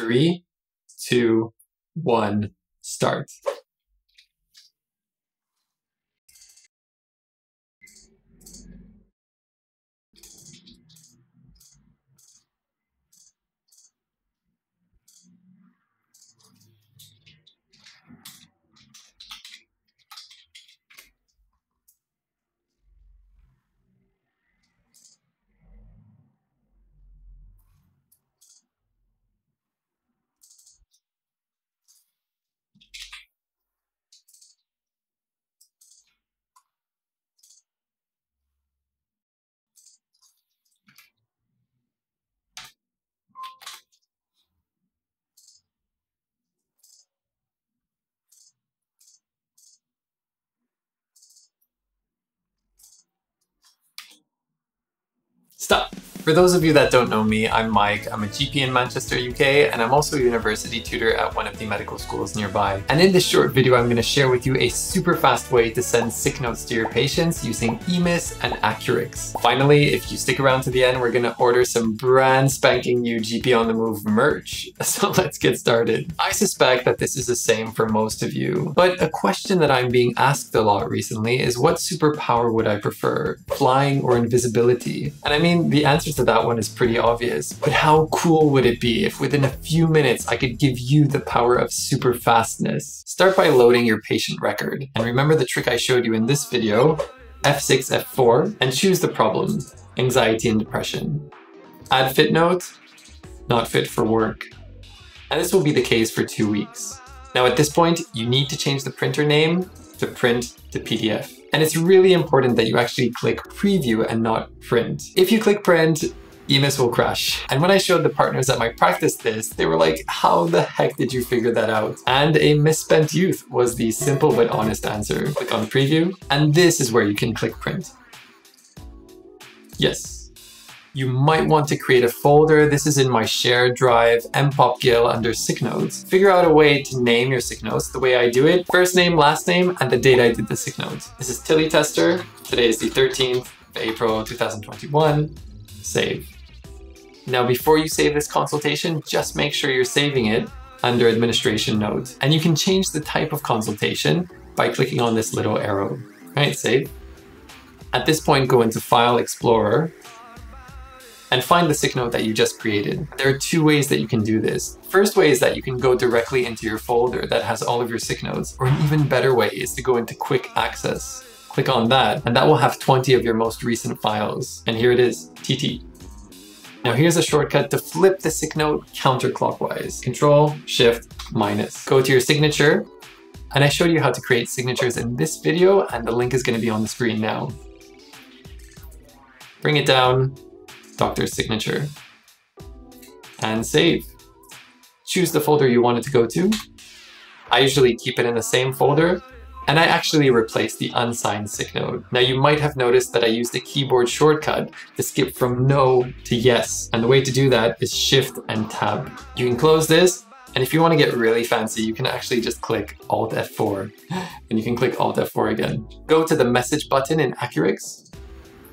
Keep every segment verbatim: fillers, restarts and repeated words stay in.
Three, two, one, start. Stop. For those of you that don't know me, I'm Mike. I'm a G P in Manchester, U K, and I'm also a university tutor at one of the medical schools nearby. And in this short video, I'm going to share with you a super fast way to send sick notes to your patients using E M I S and AccuRx. Finally, if you stick around to the end, we're going to order some brand spanking new G P on the Move merch. So let's get started. I suspect that this is the same for most of you, but a question that I'm being asked a lot recently is what superpower would I prefer? Flying or invisibility? And I mean, the answer to that one is pretty obvious, but how cool would it be if within a few minutes I could give you the power of super fastness? Start by loading your patient record. And remember the trick I showed you in this video, F six, F four, and choose the problem, anxiety and depression. Add fit note, not fit for work. And this will be the case for two weeks. Now at this point, you need to change the printer name to print to P D F. And it's really important that you actually click preview and not print. If you click print, E M I S will crash. And when I showed the partners at my practice this, they were like, how the heck did you figure that out? And a misspent youth was the simple but honest answer. Click on preview, and this is where you can click print. Yes. You might want to create a folder. This is in my shared drive, mpopgill under sick notes. Figure out a way to name your sick notes. The way I do it, first name, last name, and the date I did the sick notes. This is Tilly Tester. Today is the thirteenth of April, two thousand twenty-one. Save. Now, before you save this consultation, just make sure you're saving it under administration notes. And you can change the type of consultation by clicking on this little arrow. All right, save. At this point, go into File Explorer and find the sick note that you just created. There are two ways that you can do this. First way is that you can go directly into your folder that has all of your sick notes, or an even better way is to go into quick access. Click on that, and that will have twenty of your most recent files. And here it is, T T. Now here's a shortcut to flip the sick note counterclockwise. Control, Shift, minus. Go to your signature, and I showed you how to create signatures in this video, and the link is gonna be on the screen now. Bring it down, doctor's signature, and save. Choose the folder you want it to go to. I usually keep it in the same folder, and I actually replace the unsigned sick note. Now you might have noticed that I used a keyboard shortcut to skip from no to yes, and the way to do that is Shift and Tab. You can close this, and if you want to get really fancy, you can actually just click Alt F four, and you can click Alt F four again. Go to the message button in AccuRx,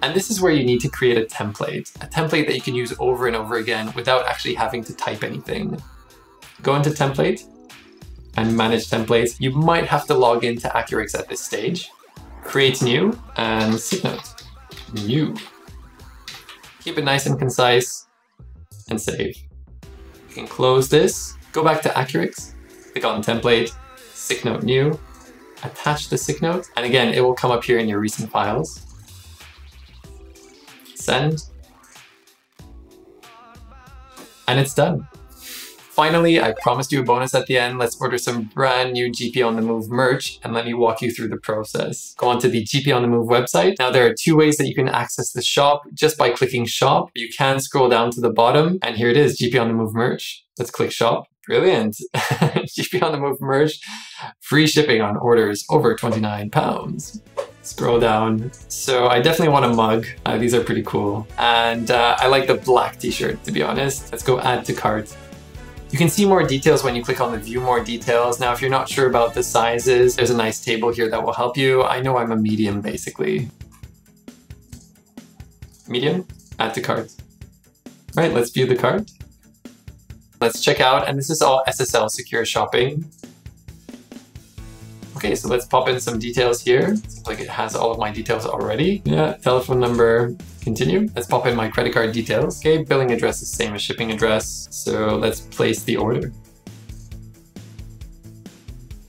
and this is where you need to create a template, a template that you can use over and over again without actually having to type anything. Go into template and manage templates. You might have to log into AccuRx at this stage. Create new and sick note, new. Keep it nice and concise and save. You can close this, go back to AccuRx, click on template, sick note new, attach the sick note, and again, it will come up here in your recent files. Send, and it's done. Finally, I promised you a bonus at the end. Let's order some brand new G P on the Move merch and let me walk you through the process. Go onto the G P on the Move website. Now there are two ways that you can access the shop just by clicking shop. You can scroll down to the bottom and here it is, G P on the Move merch. Let's click shop. Brilliant. G P on the Move merch, free shipping on orders over twenty-nine pounds. Scroll down. So I definitely want a mug. Uh, these are pretty cool. And uh, I like the black t-shirt, to be honest. Let's go add to cart. You can see more details when you click on the view more details. Now, if you're not sure about the sizes, there's a nice table here that will help you. I know I'm a medium, basically. Medium, add to cart. All right, let's view the cart. Let's check out, and this is all S S L secure shopping. Okay, so let's pop in some details here. Seems like it has all of my details already. Yeah, telephone number, continue. Let's pop in my credit card details. Okay, billing address is same as shipping address. So let's place the order.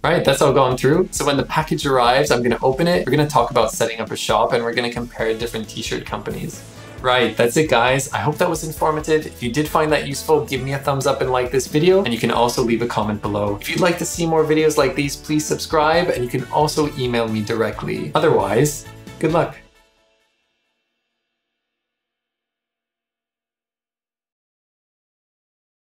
Alright, that's all gone through. So when the package arrives, I'm gonna open it. We're gonna talk about setting up a shop and we're gonna compare different t-shirt companies. Right, that's it guys. I hope that was informative. If you did find that useful, give me a thumbs up and like this video, and you can also leave a comment below. If you'd like to see more videos like these, please subscribe, and you can also email me directly. Otherwise, good luck.